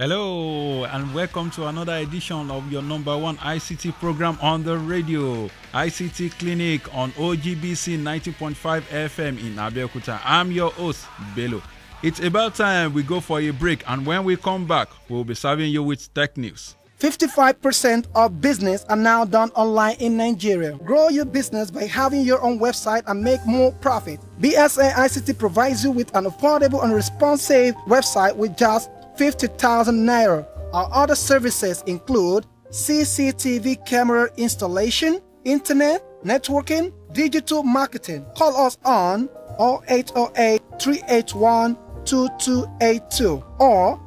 Hello and welcome to another edition of your #1 ICT program on the radio, ICT Clinic on OGBC 90.5 FM in Abeokuta. I'm your host, Bello. It's about time we go for a break, and when we come back, we'll be serving you with tech news. 55% of business are now done online in Nigeria. Grow your business by having your own website and make more profit. BSA ICT provides you with an affordable and responsive website with just 50,000 Naira. Our other services include CCTV camera installation, internet, networking, digital marketing. Call us on 0808 381 2282 or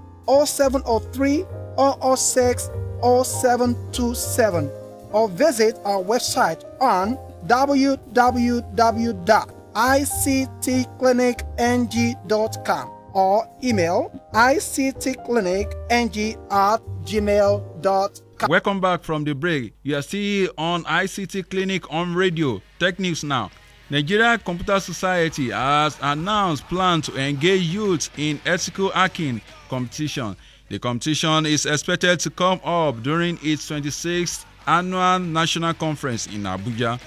0703 006 0727, or visit our website on www.ictclinicng.com or email ictclinicng@gmail.com. Welcome back from the break. You are still on ICT Clinic on radio. Tech news now. Nigeria Computer Society has announced plans to engage youths in ethical hacking competition. The competition is expected to come up during its 26th annual national conference in Abuja.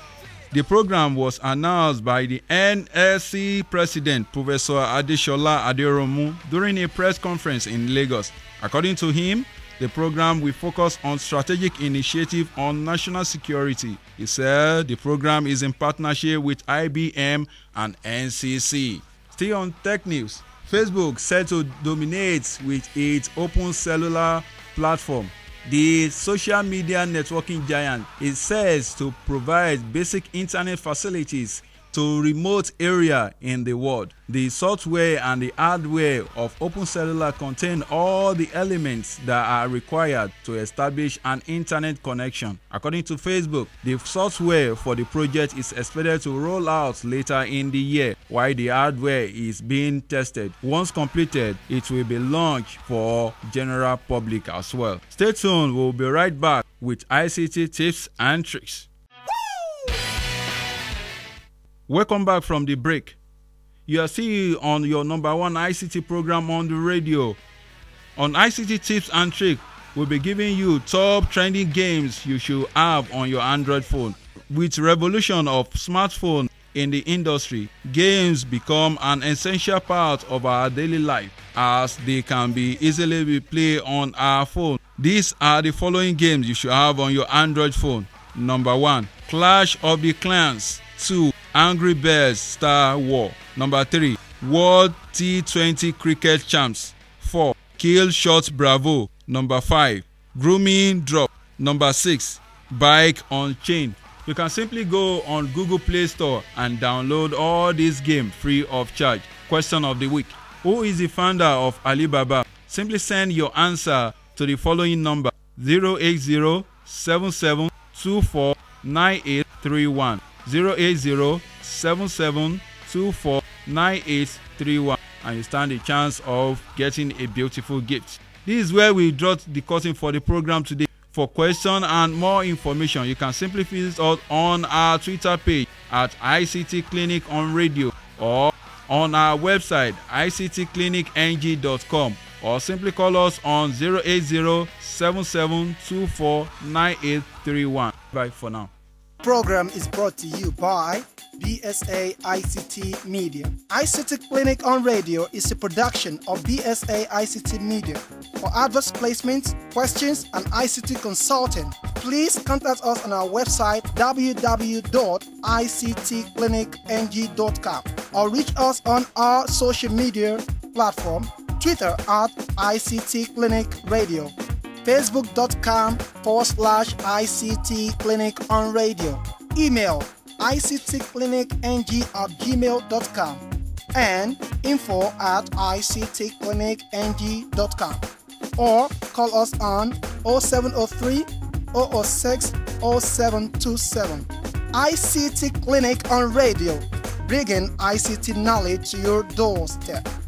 The program was announced by the NSC president, Professor Adeshola Aderomu, during a press conference in Lagos. According to him, the program will focus on strategic initiatives on national security. He said the program is in partnership with IBM and NCC. Stay on tech news. Facebook set to dominate with its OpenCellular platform. The social media networking giant is said to provide basic internet facilities to remote areas in the world. The software and the hardware of OpenCellular contain all the elements that are required to establish an internet connection. According to Facebook, the software for the project is expected to roll out later in the year, while the hardware is being tested. Once completed, it will be launched for general public as well. Stay tuned, we'll be right back with ICT tips and tricks. Welcome back from the break. You are still on your #1 ICT program on the radio. On ICT Tips and Tricks, we'll be giving you top trending games you should have on your Android phone. With revolution of smartphone in the industry, games become an essential part of our daily life as they can be easily played on our phone. These are the following games you should have on your Android phone. #1, Clash of the Clans. 2, Angry Bears, Star War. 3, World T20 Cricket Champs. 4, Kill Shot Bravo. 5, Grooming Drop. 6, Bike Unchained. You can simply go on Google Play Store and download all these games free of charge. Question of the week: who is the founder of Alibaba? Simply send your answer to the following number: 08077249831. 08077249831, and you stand a chance of getting a beautiful gift. This is where we draw the curtain for the program today. For question and more information, you can simply fill it out on our Twitter page at ICT Clinic on radio, or on our website ictclinicng.com, or simply call us on 08077249831. Bye for now. Program is brought to you by BSA ICT Media. ICT Clinic on Radio is a production of BSA ICT Media. For adverse placements, questions, and ICT consulting, please contact us on our website www.ictclinicng.com or reach us on our social media platform, Twitter at ICT Clinic Radio, facebook.com/ICT Clinic on radio, email ictclinicng@gmail.com, and info@ictclinicng.com, or call us on 0703 006 0727. ICT Clinic on Radio, bringing ICT knowledge to your doorstep.